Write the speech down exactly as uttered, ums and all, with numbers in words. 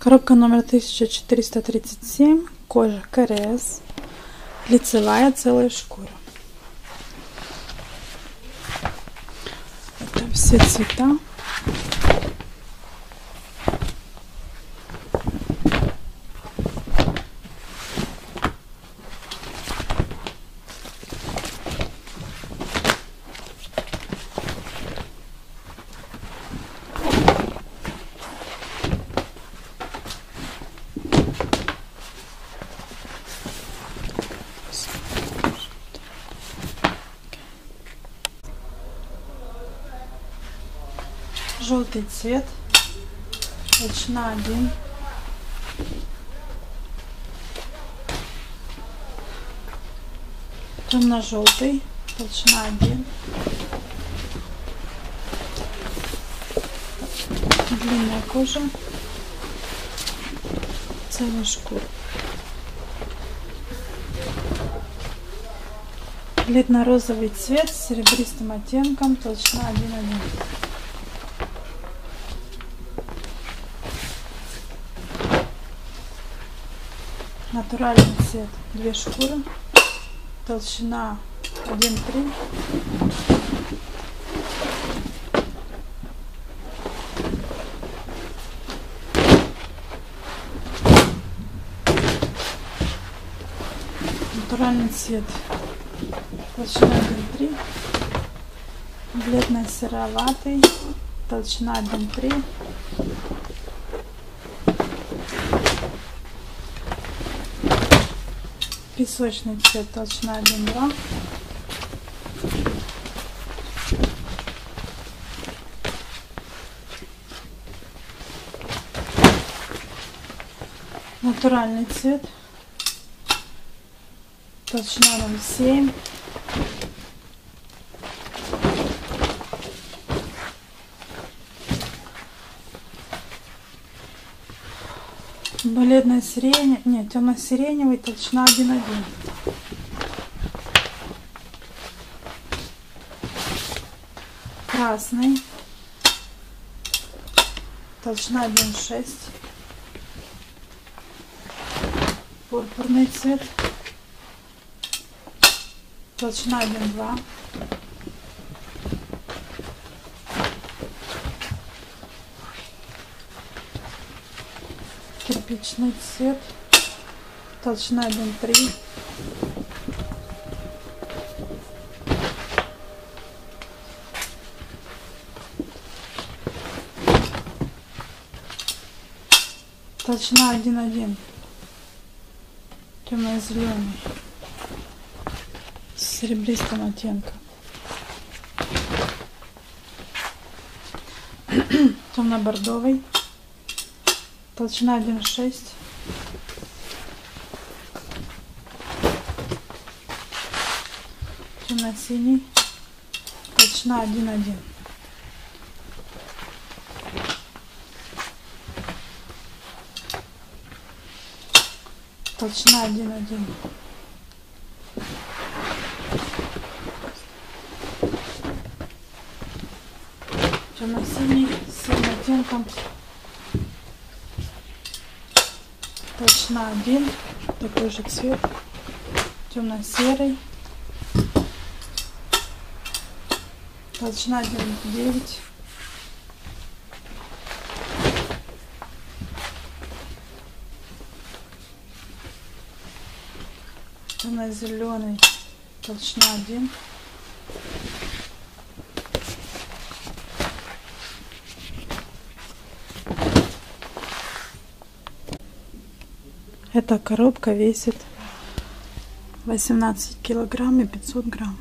Коробка номер тысяча четыреста тридцать семь, кожа ка эр эс, лицевая, целая шкура. Это все цвета. Желтый цвет, ручна один, темно-желтый, толщина один, длинная кожа, целая шкура. Бледно-розовый цвет с серебристым оттенком, толщина один один. Натуральный цвет, две шкуры, толщина один три, натуральный цвет, толщина один три, бледно-сероватый, толщина один три. Песочный цвет, толщина один два. Натуральный цвет, толщина ноль семь. Бледная сирень, нет, темно-сиреневый, толщина один один. Красный, толщина один шесть. Пурпурный цвет, толщина один два. Кирпичный цвет, толщина один три, толщина один один, темно-зеленый с серебристым оттенком, темно-бордовый, толщина один шесть, темно-синий, толщина один один. Толщина один один. Темно-синий с синим оттенком. Толщина один, такой же цвет, темно-серый, толщина один девять, темно-зеленый, толщина один, Эта коробка весит восемнадцать килограмм и пятьсот грамм.